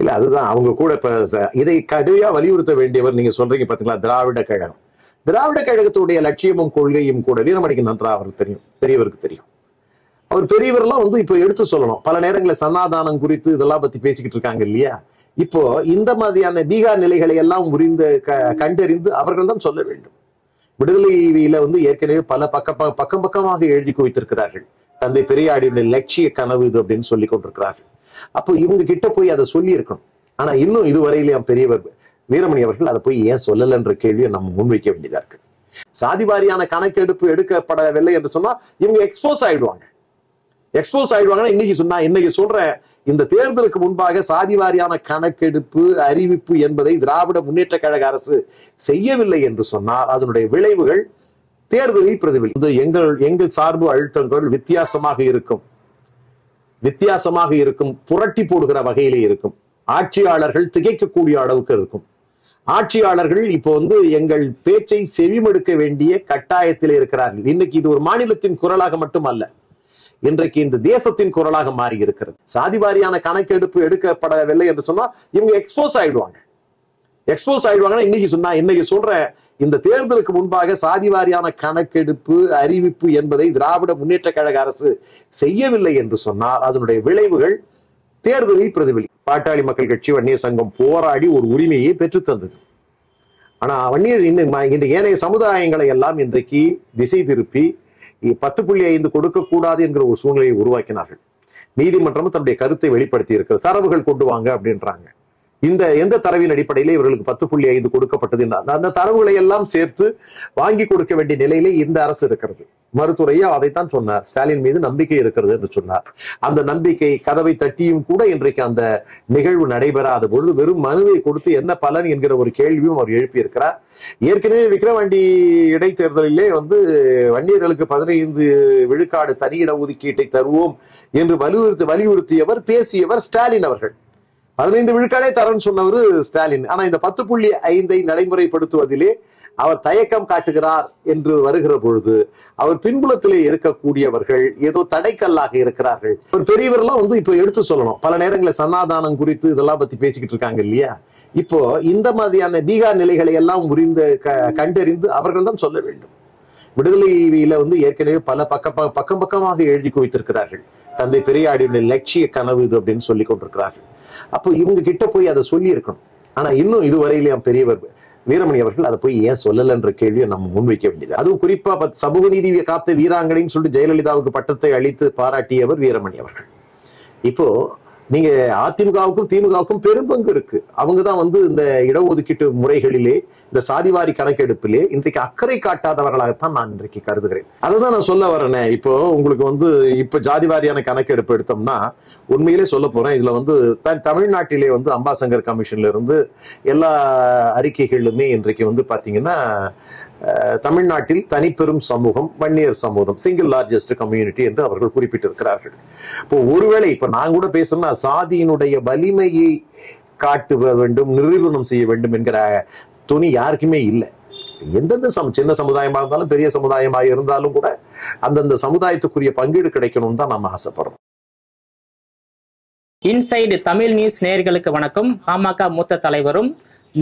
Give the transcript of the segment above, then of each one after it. இல்ல அதுதான் அவங்க கூட இப்ப இதை கடுமையா வலியுறுத்த வேண்டியவர் நீங்க சொல்றீங்க பாத்தீங்களா திராவிட கழகம். திராவிட கழகத்துடைய லட்சியமும் கொள்கையும் கூட வீரமணிக்கு நன்றாக அவருக்கு தெரியும், பெரியவருக்கு தெரியும். அவர் பெரியவரெல்லாம் வந்து இப்ப எடுத்து சொல்லணும். பல நேரங்களில் சன்னாதானம் குறித்து இதெல்லாம் பத்தி பேசிக்கிட்டு இருக்காங்க இல்லையா? இப்போ இந்த மாதிரியான பீகார் நிலைகளை எல்லாம் புரிந்து கண்டறிந்து அவர்கள் தான் சொல்ல வேண்டும். விடுதலையில வந்து ஏற்கனவே பல பக்கமாக எழுதி குவித்திருக்கிறார்கள். தந்தை பெரியாருடைய லட்சிய கனவு இது அப்படின்னு சொல்லி கொண்டிருக்கிறார்கள். அப்போ இவங்க கிட்ட போய் அதை சொல்லி இருக்கணும். ஆனா இன்னும் இதுவரையிலேயே பெரியவர் வீரமணி அவர்கள் அதை போய் ஏன் சொல்லலைன்ற கேள்வியை நம்ம முன்வைக்க வேண்டியதா இருக்கு. சாதிவாரியான கணக்கெடுப்பு எடுக்கப்படவில்லை என்று சொன்னா இவங்க எக்ஸ்போஸ் ஆயிடுவாங்க. இன்னைக்கு சொல்ற இந்த தேர்தலுக்கு முன்பாக சாதிவாரியான கணக்கெடுப்பு அறிவிப்பு என்பதை திராவிட முன்னேற்ற கழக அரசு செய்யவில்லை என்று சொன்னால் அதனுடைய விளைவுகள் தேர்தலில் பிரதிபலிக்கும். எங்கள் சார்பு அழுத்தங்கள் வித்தியாசமாக இருக்கும், புரட்டி போடுகிற வகையிலே இருக்கும். ஆட்சியாளர்கள் திகைக்கக்கூடிய அளவுக்கு இருக்கும். ஆட்சியாளர்கள் இப்போ வந்து எங்கள் பேச்சை செவிமடுக்க வேண்டிய கட்டாயத்தில் இருக்கிறார்கள். இன்னைக்கு இது ஒரு மாநிலத்தின் குரலாக மட்டுமல்ல, இன்றைக்கு இந்த தேசத்தின் குரலாக மாறி இருக்கிறது. சாதிவாரியான கணக்கெடுப்பு எடுக்கப்படவில்லை என்று சொன்னா இவங்க எக்ஸ்போஸ் ஆயிடுவாங்கன்னா இன்னைக்கு சொல்ற இந்த தேர்தலுக்கு முன்பாக சாதிவாரியான கணக்கெடுப்பு அறிவிப்பு என்பதை திராவிட முன்னேற்ற கழக அரசு செய்யவில்லை என்று சொன்னால் அதனுடைய விளைவுகள் தேர்தலில் பிரதிபலிக்கும். பாட்டாளி மக்கள் கட்சி வன்னிய சங்கம் போராடி ஒரு உரிமையை பெற்றுத்தந்தது. ஆனா வன்னியர் இன்னும் ஏனைய சமுதாயங்களை எல்லாம் இன்றைக்கு திசை திருப்பி 10.5 கொடுக்கக்கூடாது என்கிற ஒரு சூழ்நிலையை உருவாக்கினார்கள். நீதிமன்றமும் தன்னுடைய கருத்தை வெளிப்படுத்தி இருக்கிறது. தரவுகள் கொண்டு வாங்க அப்படின்றாங்க. இந்த எந்த தரவின் அடிப்படையில இவர்களுக்கு 10.5 கொடுக்கப்பட்டது? அந்த தரவுகளை எல்லாம் சேர்த்து வாங்கி கொடுக்க வேண்டிய நிலையிலே இந்த அரசு இருக்கிறது. மருத்துவரையா அதைத்தான் சொன்னார். ஸ்டாலின் மீது நம்பிக்கை இருக்கிறது என்று சொன்னார். அந்த நம்பிக்கை கதவை தட்டியும் கூட இன்றைக்கு அந்த நிகழ்வு நடைபெறாத பொழுது வெறும் மனுவை கொடுத்து என்ன பலன் என்கிற ஒரு கேள்வியும் அவர் எழுப்பியிருக்கிறார். ஏற்கனவே விக்கிரவாண்டி இடைத்தேர்தலிலே வந்து வன்னியர்களுக்கு 15 விழுக்காடு தனி இட ஒதுக்கீட்டை தருவோம் என்று வலியுறுத்தியவர் பேசியவர் ஸ்டாலின் அவர்கள். 15 விழுக்காடே தரன்னு சொன்னவரு ஸ்டாலின். ஆனா இந்த 10.5 நடைமுறைப்படுத்துவதிலே அவர் தயக்கம் காட்டுகிறார் என்று வருகிற பொழுது அவர் பின்புலத்திலே இருக்கக்கூடியவர்கள் ஏதோ தடைக்கல்லாக இருக்கிறார்கள். ஒரு பெரியவரெல்லாம் வந்து இப்ப எடுத்து சொல்லணும். பல நேரங்களில் சன்னாதானம் குறித்து இதெல்லாம் பத்தி பேசிக்கிட்டு இருக்காங்க இல்லையா? இப்போ இந்த மாதிரியான பீகார் நிலைகளை எல்லாம் புரிந்து கண்டறிந்து அவர்கள் தான் சொல்ல வேண்டும். விடுதலையில வந்து ஏற்கனவே பல பக்கமாக எழுதி குவித்திருக்கிறார்கள். தந்தை பெரியாருடைய லட்சிய கனவு இது அப்படின்னு சொல்லி கொண்டிருக்கிறார்கள். அப்போ இவங்க கிட்ட போய் அதை சொல்லி இருக்கணும். ஆனா இன்னும் இதுவரையிலேயே பெரியவர் வீரமணி அவர்கள் அதை போய் ஏன் சொல்லலைன்ற கேள்வியை நம்ம முன்வைக்க வேண்டியது. அதுவும் குறிப்பா சமூக நீதியை காத்த வீராங்கனைன்னு சொல்லி ஜெயலலிதாவுக்கு பட்டத்தை அளித்து பாராட்டியவர் வீரமணி அவர்கள். இப்போ நீங்க அதிமுகவுக்கும் திமுகவுக்கும் பெரும்பங்கு இருக்கு. அவங்கதான் வந்து இந்த இடஒதுக்கீட்டு முறைகளிலே இந்த சாதிவாரி கணக்கெடுப்பிலே இன்றைக்கு அக்கறை காட்டாதவர்களாகத்தான் நான் இன்றைக்கு கருதுகிறேன். அதுதான் நான் சொல்ல வரேனே. இப்போ உங்களுக்கு வந்து இப்ப ஜாதிவாரியான கணக்கெடுப்பு எடுத்தோம்னா உண்மையிலே சொல்ல போறேன், இதுல வந்து தமிழ்நாட்டிலே வந்து அம்பாசங்கர் கமிஷன்ல இருந்து எல்லா அறிக்கைகளிலுமே இன்றைக்கு வந்து பாத்தீங்கன்னா தமிழ்நாட்டில் தனிப்பெரும் சமூகம் வன்னியர் சமூகம் சிங்கிள் லார்ஜஸ்ட் கம்யூனிட்டி என்று அவர்கள் குறிப்பிட்டிருக்கிறார்கள். இப்போ ஒருவேளை இப்ப நான் கூட பேசணும்னா சாதியினுடைய வலிமையை காட்டு வேண்டும், நிரூபணம் செய்ய வேண்டும் என்கிற துணி யாருக்குமே இல்லை. எந்தெந்த சின்ன சமுதாயமாக இருந்தாலும் பெரிய சமுதாயமாக இருந்தாலும் கூட அந்தந்த சமுதாயத்துக்குரிய பங்கீடு கிடைக்கணும்னு தான் நம்ம ஆசைப்படுறோம். இன்சைடு தமிழ் நியூஸ் நேயர்களுக்கு வணக்கம். பாமக மூத்த தலைவரும்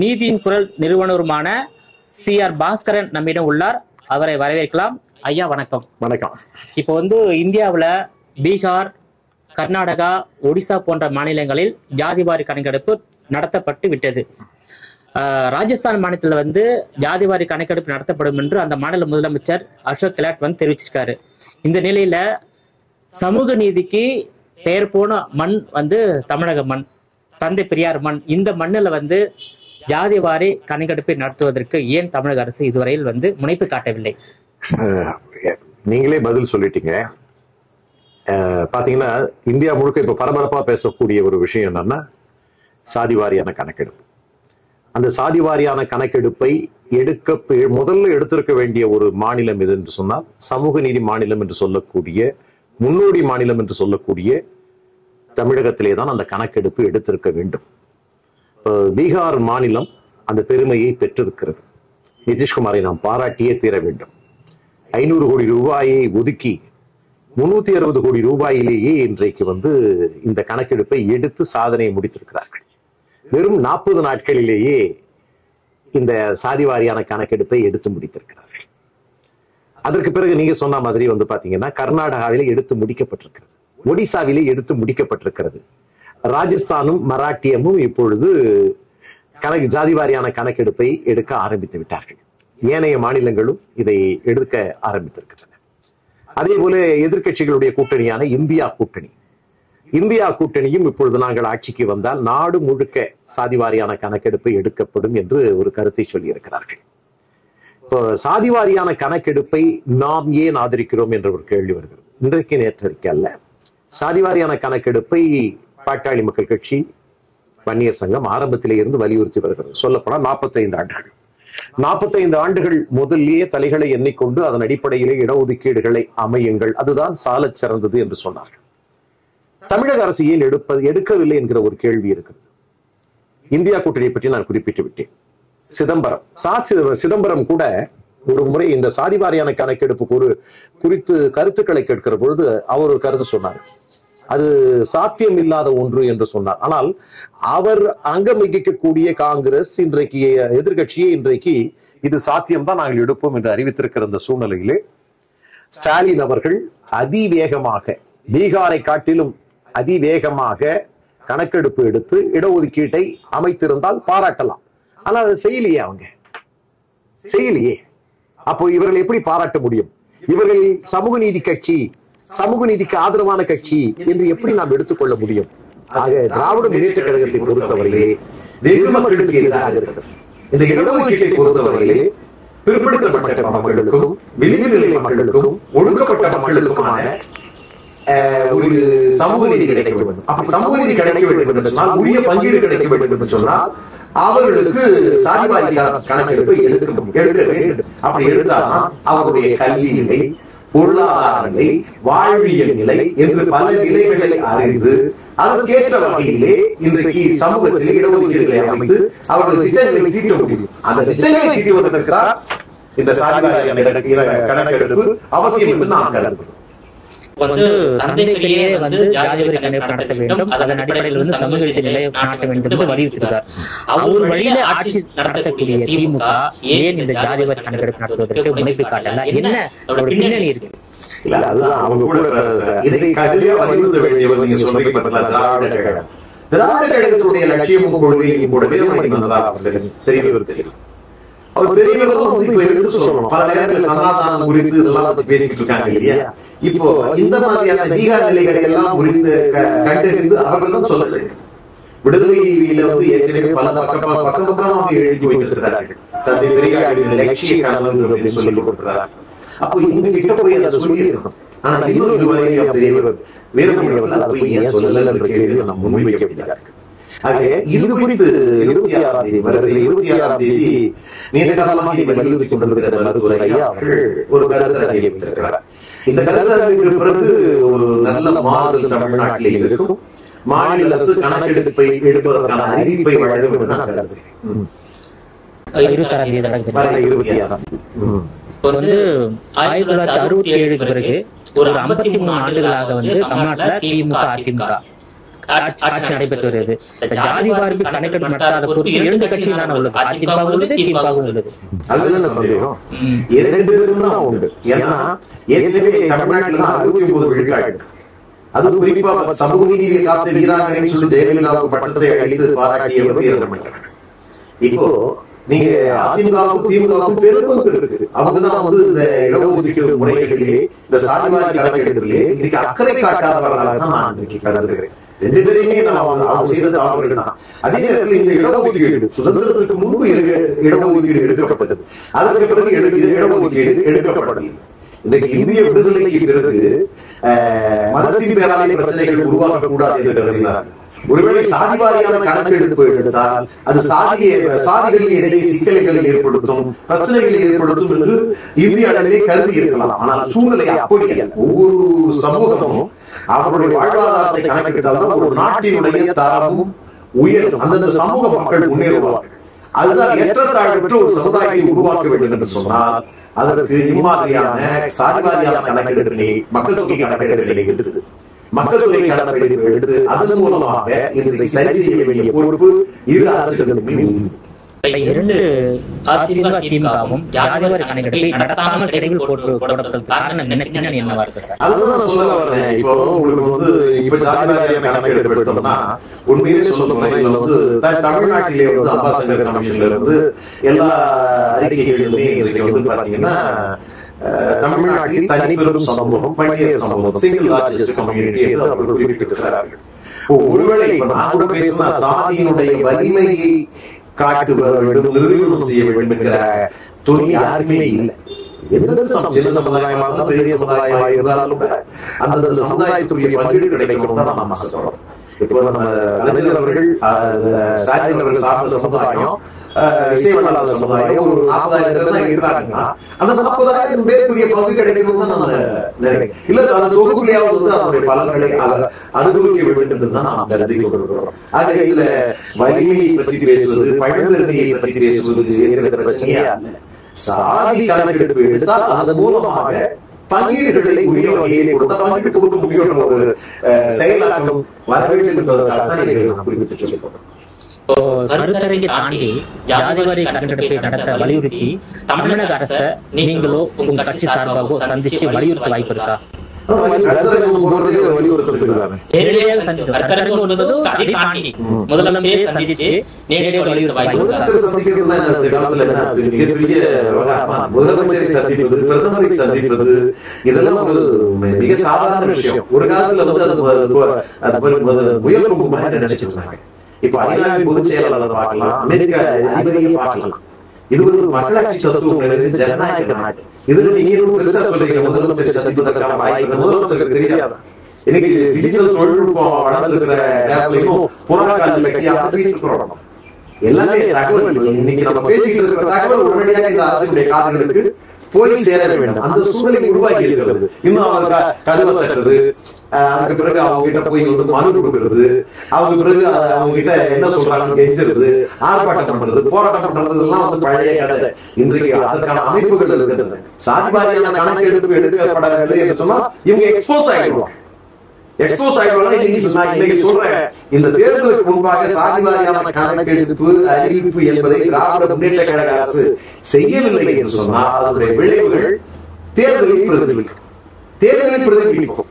நீதியின் குரல் நிறுவனருமான CR பாஸ்கரன் நம்மிடம் உள்ளார். அவரை வரவேற்கலாம். ஐயா வணக்கம். வணக்கம். இப்போ வந்து இந்தியாவில் பீகார், கர்நாடகா, ஒடிசா போன்ற மாநிலங்களில் ஜாதிவாரி கணக்கெடுப்பு நடத்தப்பட்டு விட்டது. ராஜஸ்தான் மாநிலத்தில் வந்து ஜாதிவாரி கணக்கெடுப்பு நடத்தப்படும் என்று அந்த மாநில முதலமைச்சர் அசோக் கெலாட் வந்து தெரிவிச்சிருக்காரு. இந்த நிலையில சமூக நீதிக்கு பெயர் போன மண் வந்து தமிழக மண், தந்தை பெரியார் மண். இந்த மண்ணில் வந்து ஜாதிவாரி கணக்கெடுப்பை நடத்துவதற்கு ஏன் தமிழக அரசு இதுவரையில் வந்து முனைப்பு காட்டவில்லை? நீங்களே பதில் சொல்லிட்டீங்க. பாத்தீங்கன்னா இந்தியா முழுக்க இப்ப பரபரப்பா பேசக்கூடிய ஒரு விஷயம் என்னன்னா சாதிவாரியான கணக்கெடுப்பு. அந்த சாதிவாரியான கணக்கெடுப்பை முதல்ல எடுத்திருக்க வேண்டிய ஒரு மாநிலம் எது என்று சொன்னால் சமூக நீதி மாநிலம் என்று சொல்லக்கூடிய முன்னோடி மாநிலம் என்று சொல்லக்கூடிய தமிழகத்திலே தான் அந்த கணக்கெடுப்பு எடுத்திருக்க வேண்டும். பீகார் மாநிலம் அந்த பெருமையை பெற்றிருக்கிறது. நிதிஷ்குமாரை நாம் பாராட்டியே தீர வேண்டும். 500 கோடி ரூபாயை ஒதுக்கி 360 கோடி ரூபாயிலேயே இன்றைக்கு வந்து இந்த கணக்கெடுப்பை எடுத்து சாதனையை முடித்திருக்கிறார்கள். வெறும் 40 நாட்களிலேயே இந்த சாதிவாரியான கணக்கெடுப்பை எடுத்து முடித்திருக்கிறார்கள். அதற்கு பிறகு நீங்க சொன்ன மாதிரி வந்து பாத்தீங்கன்னா கர்நாடகாவிலே எடுத்து முடிக்கப்பட்டிருக்கிறது, ஒடிசாவிலே எடுத்து முடிக்கப்பட்டிருக்கிறது, ராஜஸ்தானும் மராட்டியமும் இப்பொழுது ஜாதிவாரியான கணக்கெடுப்பை எடுக்க ஆரம்பித்து விட்டார்கள். ஏனைய மாநிலங்களும் இதை எடுக்க ஆரம்பித்திருக்கின்றன. அதே போல எதிர்கட்சிகளுடைய கூட்டணியான இந்தியா கூட்டணியும் இப்பொழுது நாங்கள் ஆட்சிக்கு வந்தால் நாடு முழுக்க சாதிவாரியான கணக்கெடுப்பு எடுக்கப்படும் என்று ஒரு கருத்தை சொல்லியிருக்கிறார்கள். இப்போ சாதிவாரியான கணக்கெடுப்பை நாம் ஏன் ஆதரிக்கிறோம் என்ற ஒரு கேள்வி வருகிறது. இன்றைக்கு நேற்றைக்கு அல்ல, சாதிவாரியான கணக்கெடுப்பை பாட்டாளி மக்கள் கட்சி, வன்னியர் சங்கம் ஆரம்பத்திலே இருந்து வலியுறுத்தி வருகிறது. சொல்லப்போனால் 45 ஆண்டுகள் முதல்லயே தலைகளை எண்ணிக்கொண்டு அதன் அடிப்படையிலே இடஒதுக்கீடுகளை அமையுங்கள், அதுதான் சாலச் சிறந்தது என்று சொன்னார்கள். தமிழக அரசு ஏன் எடுக்கவில்லை என்கிற ஒரு கேள்வி இருக்கிறது. இந்தியா கூட்டணியை பற்றி நான் குறிப்பிட்டு விட்டேன். சிதம்பரம் கூட ஒரு முறை இந்த சாதிவாரியான கணக்கெடுப்பு குறித்து கருத்துக்களை கேட்கிற பொழுது அவர் ஒரு கருத்து சொன்னார். அது சாத்தியம் இல்லாத ஒன்று என்று சொன்னார். ஆனால் அவர் அங்கம் வகிக்கக்கூடிய காங்கிரஸ் இன்றைக்கு எதிர்கட்சியை இன்றைக்கு இது சாத்தியம்தான் நாங்கள் எடுப்போம் என்று அறிவித்திருக்கிற அந்த சூழ்நிலையிலே ஸ்டாலின் அவர்கள் அதிவேகமாக, பீகாரை காட்டிலும் அதிவேகமாக கணக்கெடுப்பு எடுத்து இடஒதுக்கீட்டை அமைத்திருந்தால் பாராட்டலாம். ஆனால் அதை செய்யலையே, அவங்க செய்யலையே. அப்போ இவர்கள் எப்படி பாராட்ட முடியும்? இவர்கள் சமூக நீதி கட்சி, சமூக நீதிக்கு ஆதரவான கட்சி என்று எப்படி நாம் எடுத்துக்கொள்ள முடியும்? ஆக திராவிட முன்னேற்ற கழகத்தை பொறுத்தவரையிலே வெகுமர்களுக்கு எதிராக இருக்கிறது. இந்த இடஒதுக்கீட்டை பொறுத்தவரையிலே பிற்படுத்தப்பட்ட மக்களுக்கும் விளிம்பு நிலை மக்களுக்கும் ஒடுக்கப்பட்ட மக்களுக்குமான ஒரு சமூக நீதி கிடைக்க வேண்டும். அப்படி சமூக நீதி கிடைக்க வேண்டும் என்று சொன்னால், உரிய பங்கீடு கிடைக்க வேண்டும் என்று சொன்னால், அவர்களுக்கு சாதிவாரி கணக்கெடுப்பை எடுக்க வேண்டும். அப்படி எடுத்தால்தான் அவருடைய கல்வி நிலை, பொருளாதார நிலை, வாழ்வியல் நிலை என்று பல நிலைகளை அறிந்து அதற்கேற்ற வகையிலே இன்றைக்கு சமூகத்திலே இடஒதுக்கீடுகளை அமைத்து அவர்களுடைய திட்டங்களை தீர்க்க முடியும். அந்த திட்டங்களை தீர்த்துவதற்கு தான் இந்த கணக்கெடுப்பு அவசியம் என்று நான் கருதுகிறேன். தந்தைகளையே ஜாதிவாரி கணக்கெடுப்பு நடத்த வேண்டும், அதன் அடிப்படையில் சமூக நீதி நிலையை நாட்ட வேண்டும் என்று வலியுறுத்தினார். அவர் வழியில ஆட்சி நடத்தக்கூடிய திமுக ஏன் இந்த ஜாதிவாரி கணக்கெடுப்பு நடத்துவதற்கு முனைப்பு காட்டல? என்ன ஒரு பின்னணி இருக்கு? அவங்க கூட திராவிட கழகத்துடைய லட்சியமும் கொள்கையும் கூட இப்போ இந்த மாதிரியான அதிகார நிலைகளை எல்லாம் கண்டறிந்து அவர்கள் சொல்ல வேண்டும். விடுதலையில ஏற்கனவே பல பக்கம் எழுதி வைத்திருக்கிறார்கள். தந்தை பெரியாருடைய லட்சிய கனவு அப்படின்னு சொல்லி கொடுக்கிறார்கள். அப்போ இன்னும் கிட்ட போய் அதை சொல்லியிருக்கோம். ஆனால் இன்னும் இதுவரை பெரியவர் வேறுபடுவதால் அதை போய் ஏன் சொல்லல என்ற கேள்வியை நம்ம முன்வைக்க வேண்டியதாக இருக்கு. ஆகவே இது குறித்து 26ஆம் தேதி நீண்ட காலமாக இதை வலியுறுத்தி கொண்டிருக்கிற மருத்துவ ஐயா அவர்கள் ஒரு கருத்தரங்கை வைத்திருக்கிறார். இந்த கருத்தரங்கிற்கு பிறகு ஒரு நல்ல மாறுதல் தமிழ்நாட்டிலே இருக்கும். மாநில அரசு கணக்கெடுப்பை எடுப்பதற்கான அறிவிப்பை வழங்கும் என்று நான் கருதுகிறேன். 26ஆம் தேதி 1967 பிறகு ஒரு 53 ஆண்டுகளாக தமிழ்நாட்டில் திமுக அதிமுக ஆட்சி நடைபெற்று வருகிறது. ஜாதி வாரியாக கணக்கெடுப்பு நடத்தாத பொறுப்பு இரண்டு கட்சிகளான உள்ளது, அதிமுகவும் உள்ளது, திமுகவும் உள்ளது. அதுல என்ன சந்தேகம்? இரண்டு பேரும் தான் உண்டு. ஏன்னா ஏற்கனவே தமிழ்நாட்டில் 69 விழுக்காடு, அது குறிப்பாக சமூக நீதி காத்த வீராங்கனை சொல்லி ஜெயலலிதாவுக்கு பட்டத்தை அளித்து பாராட்டியவர். இப்போ நீங்க அதிமுகவும் திமுகவும் பெரும் இருக்குது. அவங்கதான் இந்த இடஒதுக்கீடு முறைகளிலே, இந்த சாதிவாரி கணக்கெடுப்பிலே இன்னைக்கு அக்கறை காட்டாதவர்களாக தான் நான் இன்னைக்கு கருதுகிறேன். ரெண்டு பேருமே அவர்கள் தான். அதே நேரத்தில் இந்த இடஒதுக்கீடு சுதந்திரத்திற்கு முன்பு இடஒதுக்கீடு எடுக்கப்பட்டது, அதற்கு பிறகு இடஒதுக்கீடு எடுக்கப்படவில்லை. இன்றைக்கு இந்திய விடுதலைக்கு பிறகு மதத்தின் பேராலே பிரச்சனைகள் உருவாக்கக்கூடாது என்று கருதினார். ஒருவேளை சாதிவாரியான கணக்கெடுப்பு எடுத்தால் அது சாதிகளின் இடையே சிக்கல்களை ஏற்படுத்தும், பிரச்சனைகளை ஏற்படுத்தும் என்று இந்திய அளவிலே கருதி இருக்கலாம். ஆனால் சூழ்நிலை அப்படி அல்ல. ஒவ்வொரு சமூகமும் அவருடைய வாழ்வாதாரத்தை கணக்கிட்டால்தான் ஒரு நாட்டினுடைய தரமும் உயரும், அந்தந்த சமூக மக்கள் முன்னேறுவார்கள். அதுதான் ஏற்றத்தாழ்வற்ற ஒரு சமுதாயத்தை உருவாக்க வேண்டும் என்று சொன்னால் அதற்கு இம்மாதிரியான சாதிவாரியான கணக்கெடுப்பினை, மக்கள் தொகை கணக்கெடுப்பினை எடுத்தது மக்களுடைய கடமைகளை எடுத்து அதன் மூலமாக இதை சரி செய்ய வேண்டிய பொறுப்பு இரு அரசுகளுமே உண்டு. இரண்டு அதிமுக திமுகவும் ஜாதிவாரி கணக்கெடுப்பை நடத்தாமல் இடையில் போடப்பட்டதற்கு காரணம் என்னவா இருக்கு சார்? அதுதான் நான் சொல்ல வரேன். இப்போ உங்களுக்கு வந்து இப்ப ஜாதிவாரி கணக்கெடுப்பு எடுத்தோம்னா உண்மையிலே சொல்லணும், இதுல வந்து தமிழ்நாட்டிலே வந்து அம்பாசடர் கமிஷன்ல இருந்து எல்லா அறிக்கைகளிலுமே இருக்கு. வந்து பாத்தீங்கன்னா தமிழ்நாட்டில் தனிப்பெரும் சமூகம், பணியர் சமூகம், சிங்கிள் லார்ஜஸ்ட் கம்யூனிட்டி என்று அவர்கள் குறிப்பிட்டிருக்கிறார்கள். ஒருவேளை நான் பேசின சாதியினுடைய வலிமையை காட்டுபவர்களும் நிறுவனம் செய்ய வேண்டும் என்கிற துணி யாருமே இல்லை. எந்த சமுதாயமாக பெரிய சமுதாயமாக இருந்தாலும் அந்த சமுதாயத்துடைய பங்கீடு கிடைக்கும் தான் நம்ம சொல்றோம். இப்போ நம்ம கலைஞர் அவர்கள் சார்ந்த சமுதாயம், இசைவனாளர் சமுதாயம் ஒரு 40,000 இருக்காங்கன்னா அந்த 40,000 பேருடைய பங்கு கிடைக்கும் தான் நம்ம நினைக்கிறோம். இல்ல அந்த தொகுதியாவது வந்து அதனுடைய பலன்களை அனுபவிக்க வேண்டும் என்று தான் நாம் கருதி கொண்டிருக்கிறோம். ஆக இதுல வலிமையை பற்றி பேசுவது, பழந்தன்மையை பற்றி பேசுவது என்கிற பிரச்சனையா இல்லை. சாதி கணக்கெடுப்பு எடுத்தால் அதன் மூலமாக பங்கீடுகளை உரிய வகையிலே கொடுத்தால் பங்கிட்டு கொடுக்க முடியும். ஒரு செயலாக்கம் வர வேண்டும் என்பதற்காகத்தான் இதை நான் குறிப்பிட்டு சொல்லிக்கொண்டேன். கருத்தரங்கை தாண்டி ஜாதிவாரி கணக்கெடுப்பை நடத்த வலியுறுத்தி தமிழக அரசை நீங்களோ உங்க கட்சி சார்பாகவோ சந்திச்சு வலியுறுத்த வாய்ப்பு இருக்கா? நினைச்சிருக்காங்க. இது ஒரு மக்களாட்சி தத்துவம், ஜனநாயக நாடு. இதுல நீங்க முதலமைச்சர் சந்திப்பதற்கான வாய்ப்பு முதலமைச்சருக்கு தெரியாதா? இன்னைக்கு டிஜிட்டல் தொழில்நுட்பம் வளர்ந்துக்கிற நேரத்திலும் புராண காலத்தை கட்டி போடணும். எல்லாமே தகவல் இன்னைக்கு நம்ம பேசிக்கிட்டு இருக்கிற தகவல் உடனடியாக இந்த அரசுடைய காலங்களுக்கு போய் சேர வேண்டும். அந்த சூழலை உருவாக்கி இருக்கிறது. இன்னும் அவங்க கதவை தட்டுறது, அதுக்கு பிறகு அவங்க கிட்ட போய் மனு கொடுக்கிறது, அவங்க பிறகு அவங்க கிட்ட என்ன சொல்றாங்க கெஞ்சுறது, ஆர்ப்பாட்டம் பண்றது, போராட்டம் பண்றதுலாம் வந்து பழைய இடத்தை இன்றைக்கு அதற்கான அமைப்புகள் இருக்கின்றன. சாதிவாரியான கணக்கெடுப்பு எடுக்கப்படவில்லை என்று சொன்னா இவங்க எக்ஸ்போஸ் ஆகிடுவாங்க. எக்ஸ்போஸ் ஆகிடுவாங்க சொல்ற இந்த தேர்தலுக்கு முன்பாக சாதிவாரியான கணக்கெடுப்பு அறிவிப்பு என்பதை திராவிட முன்னேற்ற கழக அரசு செய்யவில்லை என்று சொன்னா அதனுடைய விளைவுகள் தேர்தலில் பிரதிபலிக்கும். தேர்தலில் பிரதிபலிக்கும்.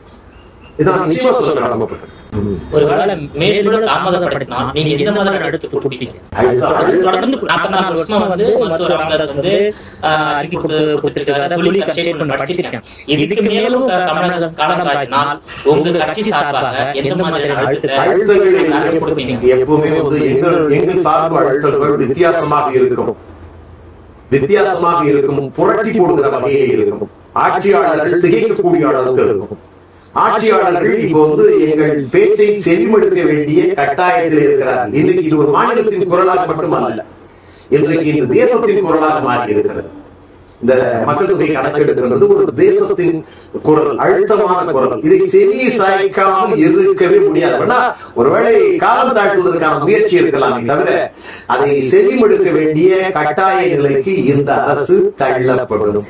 ஒருவேளை மேலோட தாமதப்படுத்தினா நீங்க இந்த மாதிரி எடுத்து கூட்டிட்டீங்க. தொடர்ந்து 44 வருஷமா வந்து மருத்துவர் ராமதாஸ் வந்து அறிக்கை கொடுத்திருக்காரு, சொல்லி கட்சியில படிச்சிருக்கேன். இதுக்கு மேலும் தமிழக காலத்தால் உங்க கட்சி சார்பாக எந்த மாதிரி அழுத்தத்தை கொடுப்பீங்க? எப்பவுமே வந்து எங்கள் சார்பு அழுத்தங்கள் வித்தியாசமாக இருக்கும். வித்தியாசமாக இருக்கும், புரட்டி போடுகிற வகையே இருக்கும். ஆட்சியாளர்கள் திகைக்கக்கூடிய அளவுக்கு இருக்கும். ஆட்சியாளர்கள் இப்போ வந்து எங்கள் பேச்சை செவிமடுக்க வேண்டிய கட்டாயத்தில் இருக்கிறார்கள். இன்றைக்கு இது ஒரு மாநிலத்தின் குரலாக மட்டுமல்ல, இன்றைக்கு இந்த தேசத்தின் குரலாக மாறி இருக்கிறது. இந்த மக்கள் தொகை கணக்கெடுக்கிறது ஒரு தேசத்தின் குரல், அழுத்தமான குரல். இதை செவியை சாய்க்காமல் இருக்கவே முடியாது. ஒருவேளை காலம் தாழ்த்துவதற்கான முயற்சி இருக்கலாம், தவிர அதை செவிமடுக்க வேண்டிய கட்டாய நிலைக்கு இந்த அரசு தள்ளப்படும்.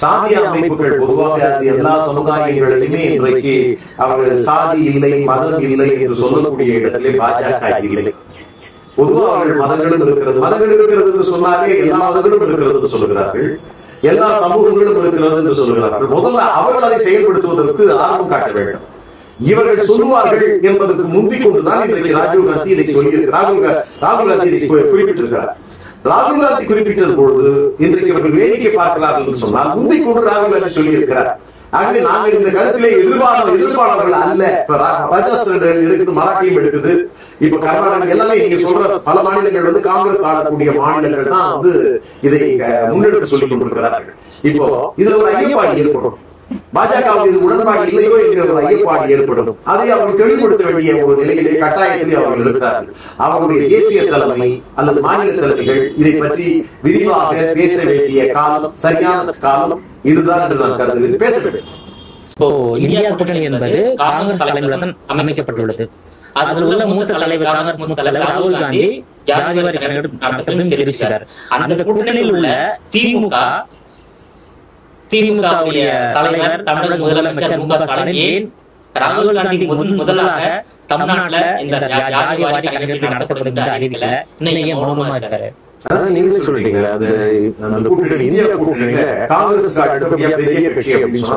சாதிய அமைப்புகள் பொதுவாக எல்லா சமுதாயங்களிலுமே இன்றைக்கு அவர்கள் சாதி இல்லை, மதம் இல்லை என்று சொல்லக்கூடிய இடத்திலே பாஜக இல்லை. பொதுவாக அவர்கள் மதங்களும் இருக்கிறது, மதங்கள் இருக்கிறது சொன்னாலே எல்லா மதங்களும் இருக்கிறது சொல்லுகிறார்கள், எல்லா சமூகங்களும் இருக்கிறது என்று சொல்லுகிறார்கள். முதல்ல அவர்கள் அதை செயல்படுத்துவதற்கு ஆர்வம் காட்ட வேண்டும். இவர்கள் சொல்லுவார்கள் என்பதற்கு முந்திக் கொண்டுதான் இன்றைக்கு ராஜீவ்காந்தி இதை சொல்லியிருக்கிறார். ராகுல்காந்தி இதை குறிப்பிட்டிருக்கிறார். ராகுல் காந்தி குறிப்பிட்டது பொழுது இன்றைக்கு அவர்கள் வேடிக்கை பார்க்கிறார்கள் என்று சொன்னால் முந்தை கொண்டு ராகுல் காந்தி சொல்லி இருக்கிறார். ஆகவே நாங்கள் இந்த கருத்திலே எதிர்ப்பாளர்கள் அல்ல. ராஜஸ்தான் எடுக்குது, மராட்டியம் எடுக்குது, இப்ப கர்நாடகா எல்லாமே நீங்க சொல்ற பல மாநிலங்கள் வந்து காங்கிரஸ் ஆளக்கூடிய மாநிலங்கள் தான் வந்து இதை முன்னெடுத்து சொல்லிக் கொண்டிருக்கிறார்கள். இப்போ இதுல ஒரு ஐயப்பாடு ஏற்படும். பாஜகவுக்கு உடன்பாடு இல்லையோ என்கிற ஒரு ஐயப்பாடு ஏற்படும். அதை அவர்கள் தெளிவுபடுத்த வேண்டிய ஒரு நிலையிலே கட்டாயத்திலே அவர்கள் இருக்கிறார்கள். அவர்களுடைய தேசிய தலைமை அல்லது மாநில தலைமைகள் இதை பற்றி விரிவாக பேச வேண்டிய காலம், சரியான காலம் இதுதான் என்று நான் கருதுகிறேன். பேச வேண்டும். இப்போ இந்தியா கூட்டணி என்பது காங்கிரஸ் தலைமையுடன் அமைக்கப்பட்டுள்ளது. அதில் உள்ள மூத்த தலைவர் காங்கிரஸ் மூத்த தலைவர் ராகுல் காந்தி ஜாதிவாரி கணக்கெடுப்பு தெரிவித்தார். அந்த கூட்டணியில் உள்ள திமுகவுடைய தலைவர் தமிழக முதலமைச்சர் மு க ஸ்டாலின் ஏன் ராகுல் காந்தி முதலாக தமிழ்நாட்டில் இந்த ஜாதிவாரி கணக்கெடுப்பு நடத்தப்படும் என்று அறிவிக்கல, இன்னைக்கு மௌனமா இருக்காரு. அதான் நீங்களே சொல்லிட்டீங்களே, அது அந்த கூட்டணி இந்தியா கூட்டணியில காங்கிரஸ் பெரிய கட்சி அப்படின்னு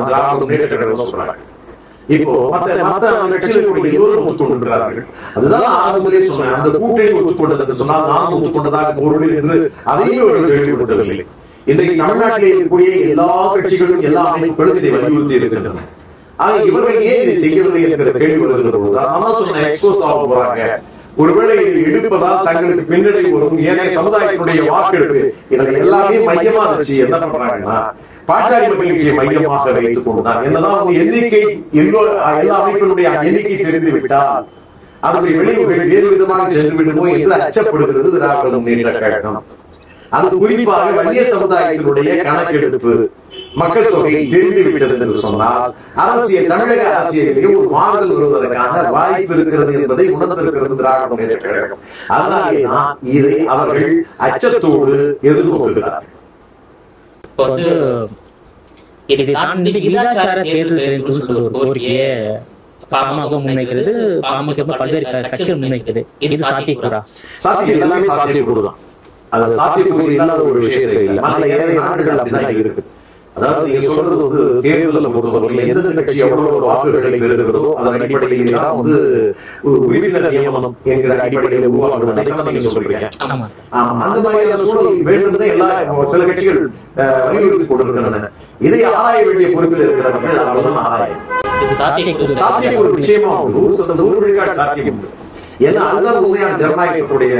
சொன்னாங்க. இப்போ மற்ற கட்சிகளுடைய இருவரும் ஒத்துக்கொண்டிருக்கிறார்கள். அதுதான் ஆரம்பத்திலே சொன்னாங்க, அந்த கூட்டணி ஒத்துக்கொண்டது சொன்னால் நாம் ஒத்துக்கொண்டதாக பொருள் என்று அதையும் அவர்கள் வெளிப்படுத்தவில்லை. இன்றைக்கு தமிழ்நாட்டில் இருக்கக்கூடிய எல்லா கட்சிகளும் எல்லா அமைப்புகளும் இதை வலியுறுத்தி இருக்கின்றன. ஆக இவர்கள் ஏன் இதை செய்யவில்லை என்கிற கேள்வி வருகிற பொழுது அதான் சொன்ன எக்ஸ்போஸ் ஆக போறாங்க. ஒருவேளை இது எடுப்பதால் தங்களுக்கு பின்னடைவு வரும், ஏனைய சமுதாயத்தினுடைய வாக்கெடுப்பு இதை எல்லாமே மையமாக வச்சு என்ன பண்றாங்கன்னா பாட்டாளி பயிற்சியை மையமாக வைத்துக் கொண்டார். என்னதான் எண்ணிக்கை எல்லா அமைப்பினுடைய எண்ணிக்கை தெரிந்து விட்டால் அதனுடைய விளைவுகள் வேறு விதமாக சென்றுவிடுமோ என்று அச்சப்படுகிறது திராவிட முன்னேற்ற கழகம். அது குறிப்பாக வணிக சமுதாயத்தினுடைய கணக்கெடுப்பு மக்கள் தொகை தெரிந்து விட்டது என்று சொன்னால் அரசியல் தமிழக அரசியலிலே ஒரு மாறுதல் வருவதற்கான வாய்ப்பு இருக்கிறது என்பதை உணர்ந்திருக்கிறது திராவிட முன்னேற்ற கழகம். அதனாலேதான் இதை அவர்கள் அச்சத்தோடு எதிர்கொள்கிறார்கள். பாமக முன்வைக்கிறது, பாமக பல்வேறு கட்சிகள் முன்வைக்கிறது, இது சாத்தியக்கூறா? எல்லாமே சாத்தியக்கூறுதான். அது சாத்தியக்கூறு இல்லாத ஒரு விஷயம் இல்லை. ஆனால் ஏனைய நாடுகள் அப்படிதான் இருக்குது. அதாவது நீங்க சொல்றது வந்து தேர்தலை பொறுத்தவரை எந்தெந்த கட்சி எவ்வளவு வாக்குகளை பெறுகிறதோ அதன் அடிப்படையில் தான் வந்து உறுப்பினர் நியமனம் என்கிற அடிப்படையில் உருவாக்கணும். நீங்க சொல்றீங்க அந்த மாதிரியான சூழல் வேண்டும்னு எல்லா சில கட்சிகள் வலியுறுத்தி கொடுக்கின்றன. இதை ஆராய வேண்டிய பொறுப்பில் இருக்கிறவர்கள் அவர்தான் ஆராயும். சாத்தியம் ஒரு விஷயமா உண்டு, சாத்தியம் உண்டு. ஏன்னா அதுதான் உண்மையான ஜனநாயகத்துடைய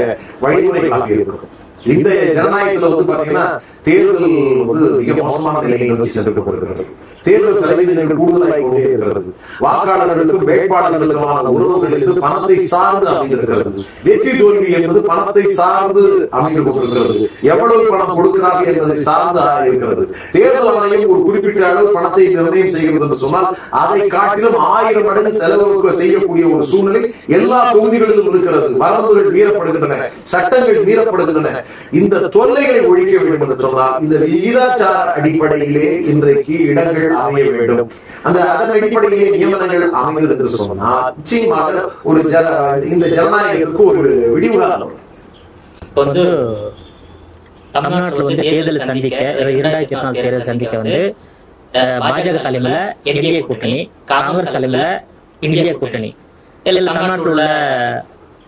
வழிமுறைகளாக இருக்கும். இந்த ஜனநாயகத்துல வந்து பாத்தீங்கன்னா தேர்தல் வந்து மிக மோசமான நிலையை நோக்கி சென்றுகிறது. தேர்தல் செலவினங்கள் கூடுதலாக கொண்டே இருக்கிறது. வாக்காளர்களுக்கும் வேட்பாளர்களுக்குமான உறவுகளிலிருந்து பணத்தை சார்ந்து அமைந்திருக்கிறது. வெற்றி தோல்வி என்பது பணத்தை சார்ந்து அமைந்து கொண்டிருக்கிறது. எவ்வளவு பணம் கொடுக்கிறார்கள் என்பதை சார்ந்து இருக்கிறது. தேர்தல் ஆணையம் ஒரு குறிப்பிட்ட அளவு பணத்தை நிர்ணயம் செய்கிறது என்று சொன்னால் அதை காட்டிலும் 1000 மடங்கு செலவு செய்யக்கூடிய ஒரு சூழ்நிலை எல்லா தொகுதிகளிலும் இருக்கிறது. வரம்புகள் மீறப்படுகின்றன, சட்டங்கள் மீறப்படுகின்றன. இந்த தொல்லைகளை ஒழிக்க வேண்டும் என்று சொன்னால் இந்த விகிதாச்சார அடிப்படையிலே இன்றைக்கு இடங்கள் அமைய வேண்டும். அந்த அதன் அடிப்படையிலே நியமனங்கள் அமைந்தது என்று சொன்னால் நிச்சயமாக ஒரு இந்த ஜனநாயகத்துக்கு ஒரு விடிவு காலம். வந்து தமிழ்நாட்டில் வந்து தேர்தலை சந்திக்க 2024 தேர்தல் சந்திக்க வந்து பாஜக தலைமையில என்டிஏ கூட்டணி, காங்கிரஸ் தலைமையில இந்தியா கூட்டணி, தமிழ்நாட்டில் உள்ள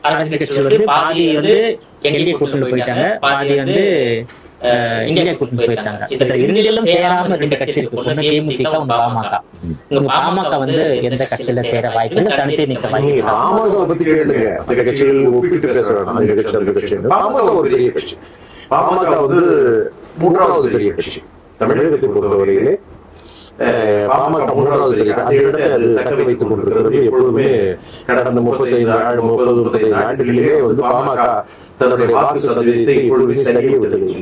அரசியல் கட்சிகள் வந்து பாதி வந்து என்டிஏ கூட்டணி போயிட்டாங்க, பாதி வந்து இந்தியா கூட்டணி போயிட்டாங்க. இந்தியிலும் சேராம ரெண்டு கட்சி இருக்கு, பாமக. இங்க பாமக வந்து எந்த கட்சியில சேர வாய்ப்பு இல்லை, தனித்து நிற்க வாய்ப்பு. பாமக வந்து 3வது பெரிய கட்சி தமிழகத்தை பொறுத்தவரையிலே. பாமக 3வது தக்க வைத்துக் கொண்டிருக்கிறது. எப்பொழுதுமே கடந்த 35 ஆண்டுகளிலே வந்து பாமக தன்னுடைய வாக்கு சதவீதத்தை எப்பொழுதுமே சரியை விடுவதில்லை.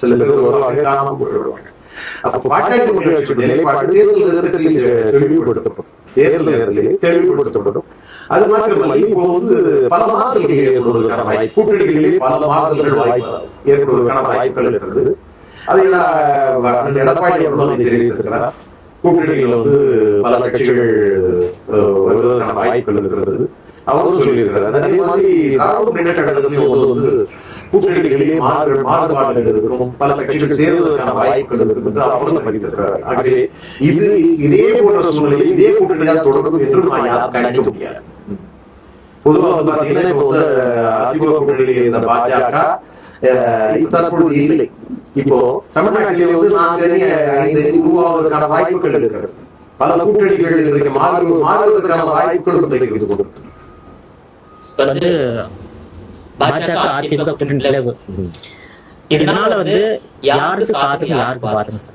சில பேர் உறவாக காணாமல் போட்டுவிடுவாங்க. அப்ப பாட்டாளி மக்கள் நிலைப்பாடு தேர்தல் நேரத்தில் தெளிவுபடுத்தப்படும், தேர்தல் நேரத்திலே தெளிவுபடுத்தப்படும். அது மாத்திரமல்ல, இப்போ வந்து பல மாறுதல்கள் ஏற்படுவதற்கான வாய்ப்பு, கூட்டணிகளிலே பல மாறுதல்கள் வாய்ப்பு ஏற்படுவதற்கான வாய்ப்புகள் இருக்கிறது. அது எடப்பாடி அவர்களும் தெரிவித்திருக்கிறார். கூட்டணிகள் வந்து பல கட்சிகள் வருவதற்கான வாய்ப்புகள் இருக்கிறது. அவரும் சொல்லியிருக்கிறார். அதே மாதிரி திராவிட முன்னேற்ற கழகத்திலும் வந்து கூட்டணிகளிலே மாறுபாடுகள் இருக்கும், பல கட்சிகள் சேர்வதற்கான வாய்ப்புகள் இருக்கும் என்று அவர்களும் அறிவித்திருக்கிறார். ஆகவே இது இதே போன்ற சூழ்நிலை இதே கூட்டணியால் தொடரும் என்று நான் யாரும் கணிக்க முடியாது. பொதுவாக வந்து பாத்தீங்கன்னா இப்போ அதிமுக கூட்டணியிலே இந்த பாஜக தற்பொழுது இல்லை. இப்போ தமிழ்நாட்டிலே வந்து உருவாவதற்கான வாய்ப்புகள் இருக்கிறது. பல கூட்டணிகள் இன்றைக்கு மாறுவதற்கான வாய்ப்புகள். பாஜக அதிமுக கூட்டணி இதனால வந்து யாருக்கு சாதகம் யாருக்கு பாதகம்?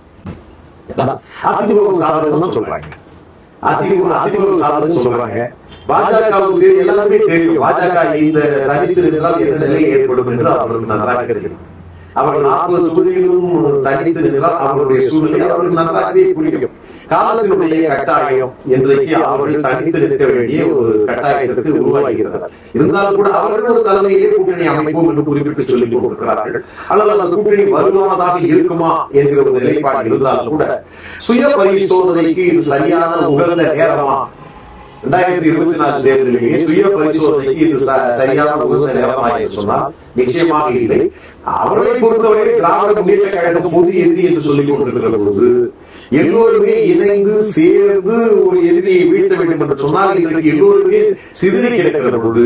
அவர்கள் 40 குதிரைகளும் தனித்து நிலர் அவருடைய சூழ்நிலை அவர்கள் நன்றாகவே புரியும். காலத்தினுடைய கட்டாயம் இன்றைக்கு அவர்கள் தனித்து நிற்க வேண்டிய ஒரு கட்டாயத்திற்கு உருவாகிறது. இருந்தாலும் கூட அவர்கள் தலைமையிலே கூட்டணி அமைப்போம் என்று குறிப்பிட்டு சொல்லிக் கொடுக்கிறார்கள். அல்லது அந்த கூட்டணி வலுவானதாக இருக்குமா என்கிற ஒரு நிலைப்பாடு இருந்தாலும் கூட சுய பரிசோதனைக்கு இது சரியான உகந்த நேரமா 2024 தேர்தலிலேயே சுய பரிசோதனைக்கு இது சரியான உகந்த நேரமாக சொன்னால் நிச்சயமாக இல்லை. அவர்களை பொறுத்தவரை திராவிட முன்னேற்ற கழகம் பொது எதிரி என்று சொல்லிக் கொண்டிருக்கிற பொழுது எல்லோருமே இணைந்து சேர்ந்து ஒரு எதிரியை வீழ்த்த வேண்டும் என்று சொன்னால் இன்றைக்கு எல்லோருமே சிதறி கிடைக்கிற பொழுது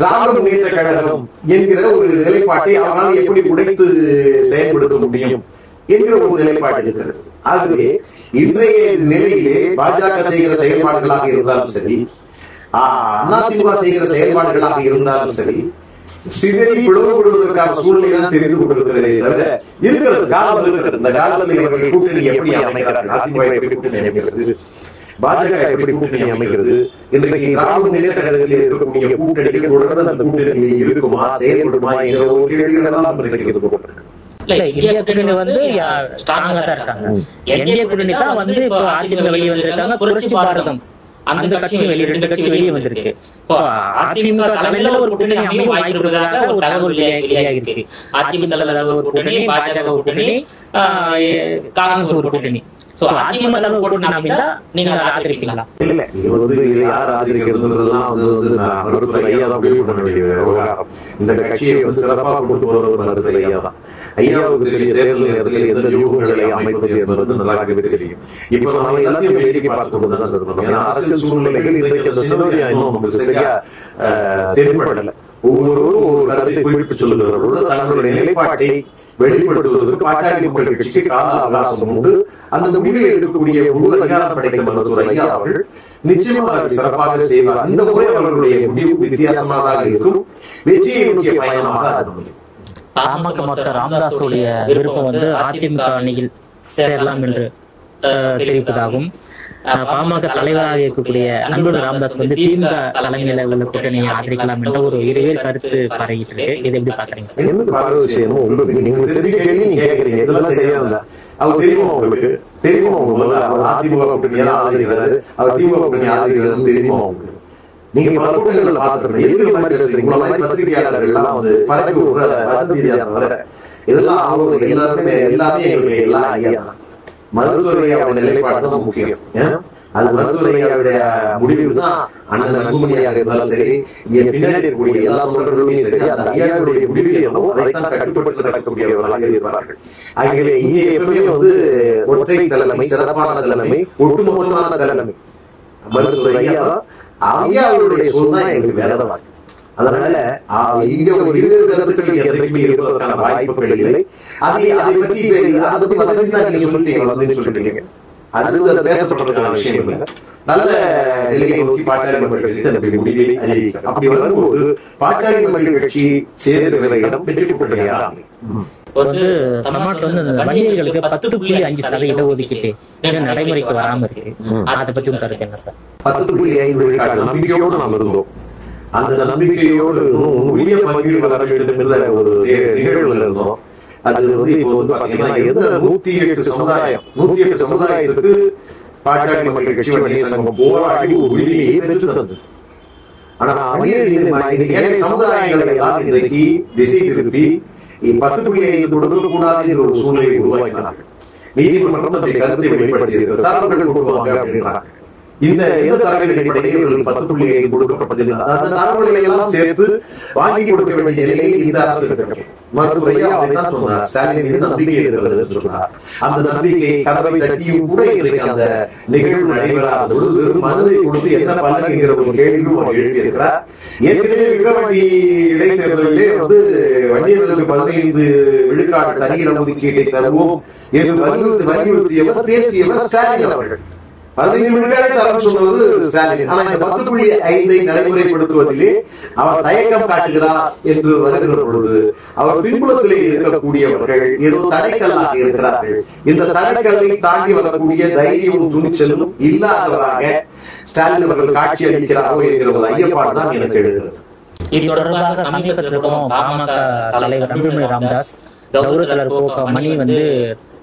திராவிட முன்னேற்ற கழகம் என்கிற ஒரு நிலைப்பாட்டை அவரால் எப்படி உடைத்து செயல்படுத்த முடியும் என்கிற ஒரு நிலைப்பாடு இருக்கிறது. ஆகவே இன்றைய நிலையிலே பாஜக செய்கிற செயல்பாடுகளாக இருந்தாலும் சரி, அதிமுக செய்கிற செயல்பாடுகளாக இருந்தாலும் சரி, சிதறி பிளவுபடுவதற்கான சூழ்நிலை தான் தெரிந்து கொண்டிருக்கிறதே தவிர இருக்கிறது காலம் இருக்கிறது. இந்த காலத்தில் இவர்கள் கூட்டணி எப்படி அமைக்கிறார்கள், அதிமுக எப்படி கூட்டணி அமைக்கிறது, பாஜக எப்படி கூட்டணி அமைக்கிறது, இன்றைக்கு திராவிட முன்னேற்ற கழகத்தில் இருக்கக்கூடிய கூட்டணிகள் தொடர்ந்து அந்த கூட்டணியில் இருக்குமா செயல்படுமா என்கிற ஒரு கேள்விகளெல்லாம் இன்றைக்கு இருந்து கொண்டிருக்கிறது. இந்திய கூட்டணி வந்து ஸ்ட்ராங்கா தான் இருக்காங்க. இந்திய கூட்டணி தான் வந்து இப்போ அதிமுக வெளியே வந்திருக்காங்க, புரட்சி பாரதம் அந்த கட்சியும் வெளியே, ரெண்டு கட்சியும் வெளியே வந்திருக்கு. அதிமுக தலைமையில ஒரு கூட்டணி அமையும் வாய்ப்பு இருக்கிறதாக ஒரு தகவல் வெளியாகிருக்கு. அதிமுக தலைமையில ஒரு கூட்டணி, பாஜக ஒரு கூட்டணி, காங்கிரஸ் ஒரு கூட்டணி. ஒவ்வொருவரும் ஒரு கருத்தை குறிப்பிட்டு சொல்லுகிறவர்கள் தங்களுடைய நிலைப்பாட்டை வெளிப்படுத்துவதற்கு பாட்டாளி மக்கள் கட்சிக்கு கால அவகாசம் உண்டு. அந்த முடிவை எடுக்கக்கூடிய முழு அதிகாரம் படைக்கும் ஐயா அவர்கள் நிச்சயமாக சிறப்பாக செய்வார். இந்த முறை அவர்களுடைய முடிவு வித்தியாசமாக இருக்கும், வெற்றியை நோக்கிய பயணமாக இருந்தது. பாமக மொத்த ராமதாஸ் உடைய விருப்பம் வந்து அதிமுக அணியில் சேரலாம் என்று தெரிவிப்பதாகவும், பாமக தலைவராக இருக்கக்கூடிய அன்புடன் ராமதாஸ் வந்து திமுக தலைமையில உள்ள கூட்டணியை ஆதரிக்கலாம் என்ற ஒரு இருவேறு கருத்து பரவிட்டு இருக்கு. இது எப்படி பாக்குறீங்க? அவர் தெரியுமா உங்களுக்கு? தெரியுமா உங்களுக்கு அவர் அதிமுக கூட்டணி ஆதரிக்கிறாரு, அவர் திமுக கூட்டணி ஆதரிக்கிறார் தெரியுமா உங்களுக்கு? நீங்க பல கூட்டங்களில் பார்த்துருக்கீங்க. எதுக்கு மாதிரி பேசுறீங்க? பத்திரிகையாளர்கள் எல்லாம் வந்து பரப்பு வர இதெல்லாம் அவருக்கு எல்லாருமே எல்லாமே எங்களுடைய எல்லா ஐயா தான். மருத்துவரையாவுடைய நிலைப்பாடு தான் முக்கியம். ஏன்னா அது மருத்துவரையாவுடைய முடிவு தான். அண்ணன் அன்புமணியாக இருந்தாலும் சரி, இங்க பின்னாடி இருக்கக்கூடிய எல்லா முறைகளுமே சரி, அந்த ஐயாவுடைய முடிவு என்னவோ அதைத்தான் கட்டுப்பட்டு நடக்கக்கூடியவர்களாக இருக்கிறார்கள். ஆகவே இங்கே எப்பவுமே வந்து ஒற்றை தலைமை, சிறப்பான தலைமை, ஒட்டுமொத்தமான தலைமை மருத்துவ ஐயா தான். ஐயாவுடைய சொன்னா எங்களுக்கு வேதவாதி. அதனால இங்க ஒரு இருப்பதற்கான வாய்ப்புகள் இல்லை. நல்ல நிலையை நோக்கி பாட்டாளி மக்கள் கட்சி தன்னுடைய முடிவை அறிவிக்கும். அப்படி வரும்போது பாட்டாளி மக்கள் கட்சி சேர்ந்த இடம் பெற்றுக்கொள்ளையா வந்து தமிழ்நாட்டுல வந்து வணிகர்களுக்கு 10.5% இடஒதுக்கீடு நடைமுறைக்கு வராம இருக்கு. அதை பத்தி கருத்து என்ன சார்? 10.5 விழுக்காடு நம்பிக்கையோடு நாம் இருந்தோம். அந்த நம்பிக்கையோடு உரிய பங்கீடு வர வேண்டும் என்ற ஒரு நிகழ்வுகள் இருந்தோம். அது வந்து இப்போ வந்து பாத்தீங்கன்னா எந்த 108 சமுதாயத்துக்கு பாட்டாளி மக்கள் கட்சி வணிக சங்கம் போராடி ஒரு உரிமையை பெற்று தந்தது. ஆனா வணிக சமுதாயங்களை எல்லாம் இன்றைக்கு திசை திருப்பி 10.5 கொடுக்கக்கூடாது என்ற ஒரு சூழ்நிலையை உருவாக்கினார்கள். நீதிமன்றம் தன்னுடைய கருத்தை வெளிப்படுத்தியிருக்கிறது. சார்பர்கள் கொடுப்பாங்க அப்படின்றாங்க. இந்த எந்த தரவின் அடிப்படையில் இவர்கள் 10.5 கொடுக்கப்பட்டது, அந்த தரவுகளை எல்லாம் சேர்த்து வாங்கி கொடுக்க வேண்டிய நிலையில் இந்த அரசு மறுமுறையா அதைத்தான் சொன்னார். ஸ்டாலின் மீது நம்பிக்கை இருக்கிறது சொன்னார். அந்த நம்பிக்கையை கதவை தட்டியும் கூட இன்றைக்கு அந்த நிகழ்வு நடைபெறாத பொழுது மதுரை கொடுத்து என்ன பலன்கிற ஒரு கேள்வியும் அவர் எழுதியிருக்கிறார். ஏற்கனவே விழவண்டி இடைத்தேர்தலிலே வந்து வண்டியர்களுக்கு 15 விழுக்காடு தனி இடஒதுக்கீட்டை தருவோம் என்று வலியுறுத்தியவர் பேசியவர் ஸ்டாலின் அவர்கள். 15 நிமிடங்கள் சரம் சொல்வது ஸ்டாலின். ஆனால் இந்த 10.5 நடைமுறைப்படுத்துவதிலே அவர் தயக்கம் காட்டுகிறார் என்று வருகிற பொழுது அவர் பின்புலத்திலே இருக்கக்கூடியவர்கள் ஏதோ தடைக்கல்லாக இருக்கிறார்கள். இந்த தடைக்கல்லை தாண்டி வரக்கூடிய தைரியமும் துணிச்சலும் இல்லாதவராக ஸ்டாலின் அவர்கள் காட்சி அளிக்கிறாரோ என்கிறத ஐயப்பாடு தான் எனக்கு எழுகிறது. இது தொடர்பாக சமீபத்தில் பாமக தலைவர் அன்புமணி ராமதாஸ் கௌரவ தலைவர் மணி வந்து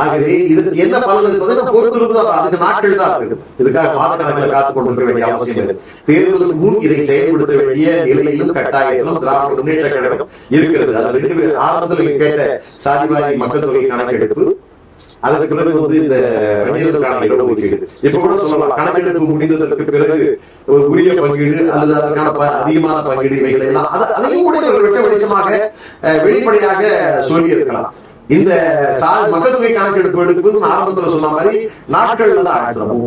ஆகவே இதுக்கு என்ன பலன் என்பது பொறுத்திருந்தது. அதுக்கு நாட்கள் தான் இருக்குது. இதுக்காக மாதக்கணக்கில் காத்துக் கொண்டிருக்க வேண்டிய அவசியம் இல்லை. தேர்தலுக்கு முன் இதை செயல்படுத்த வேண்டிய நிலையிலும் கட்டாயத்திலும் திராவிட முன்னேற்ற கழகம் இருக்கிறது. அது 2 ஆரம்பத்தில் கேட்ட சாதிவாரி மக்கள் தொகை கணக்கெடுப்பு, அதற்கு பிறகு வந்து இந்த கணக்கெடுப்பு ஒதுக்கீடு, இப்ப கூட சொல்லலாம் கணக்கெடுப்பு முடிந்ததற்கு பிறகு உரிய பங்கீடு அல்லது அதற்கான அதிகமான பங்கீடு இவைகள் எல்லாம் அதையும் கூட வெட்ட வெளிச்சமாக வெளிப்படையாக சொல்லி இருக்கலாம். இந்த மக்கள் தொகை கணக்கெடுப்பு எடுக்குது ஆரம்பத்தில் சொன்ன மாதிரி நாட்கள் தான்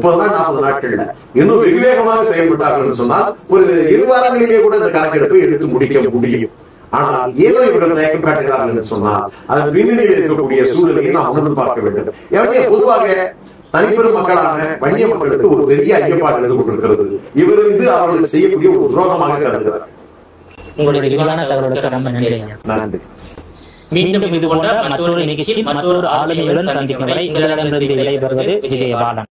30 நாள் 40 நாட்கள் இன்னும் விவேகமாக செயல்பட்டார்கள் சொன்னால் ஒரு 2 வாரங்களிலேயே கூட இந்த கணக்கெடுப்பை எடுத்து முடிக்க முடியும். ஆனால் ஏதோ இவர்கள் தயக்கம் காட்டுகிறார்கள் என்று சொன்னால் அது பின்னணியில் இருக்கக்கூடிய சூழ்நிலையை நாம் உணர்ந்து பார்க்க வேண்டும். எவருடைய பொதுவாக தனிப்பெரும் மக்களான வன்னிய மக்களுக்கு ஒரு பெரிய ஐயப்பாடு எழுந்து கொண்டிருக்கிறது. இவர் இது அவர்கள் செய்யக்கூடிய ஒரு துரோகமாக கருதுகிறார். நன்றி. மீண்டும் இது போன்ற மற்றொரு நிகழ்ச்சி மற்றொரு ஆளுமையுடன் சந்திக்கும் வரை உங்களிடம் விடைபெறுவது விஜயபாலன்.